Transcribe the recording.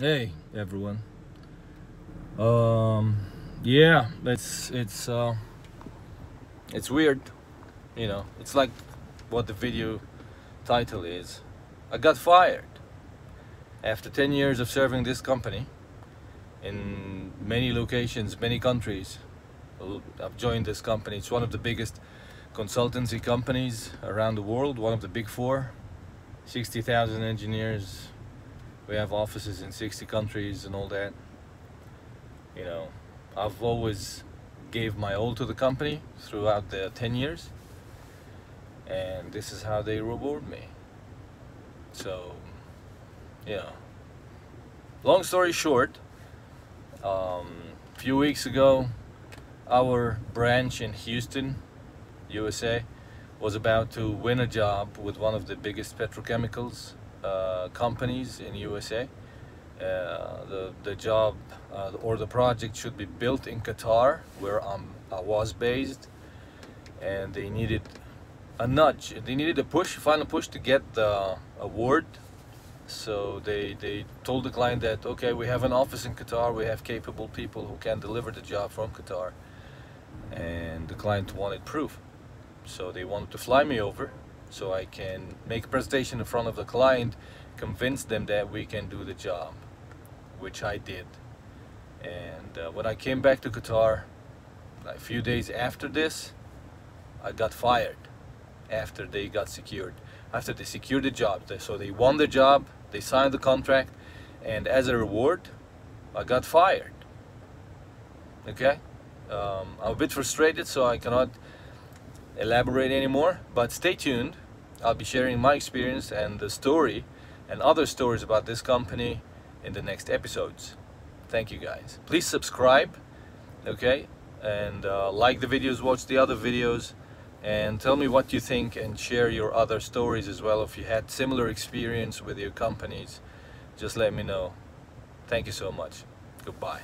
Hey everyone. Yeah, it's weird, you know. It's like what the video title is. I got fired after 10 years of serving this company in many locations, many countries. I've joined this company. It's one of the biggest consultancy companies around the world, one of the big four, 60,000 engineers. We have offices in 60 countries and all that. You know, I've always gave my all to the company throughout the 10 years. And this is how they reward me. So, yeah. Long story short, a few weeks ago, our branch in Houston, USA, was about to win a job with one of the biggest petrochemicals companies in USA. The job or the project should be built in Qatar, where I was based, and they needed a nudge. They needed a push, final push, to get the award. So they told the client that, okay, we have an office in Qatar, we have capable people who can deliver the job from Qatar, and the client wanted proof. So they wanted to fly me over so I can make a presentation in front of the client, convince them that we can do the job, which I did. And when I came back to Qatar, like a few days after this, I got fired after they got secured. After they secured the job, so they won the job, they signed the contract, and as a reward, I got fired. Okay, I'm a bit frustrated, so I cannot elaborate anymore, but stay tuned. I'll be sharing my experience and the story and other stories about this company in the next episodes. Thank you guys. Please subscribe, okay, and like the videos, watch the other videos, and tell me what you think, and share your other stories as well. If you had similar experience with your companies, just let me know. Thank you so much. Goodbye.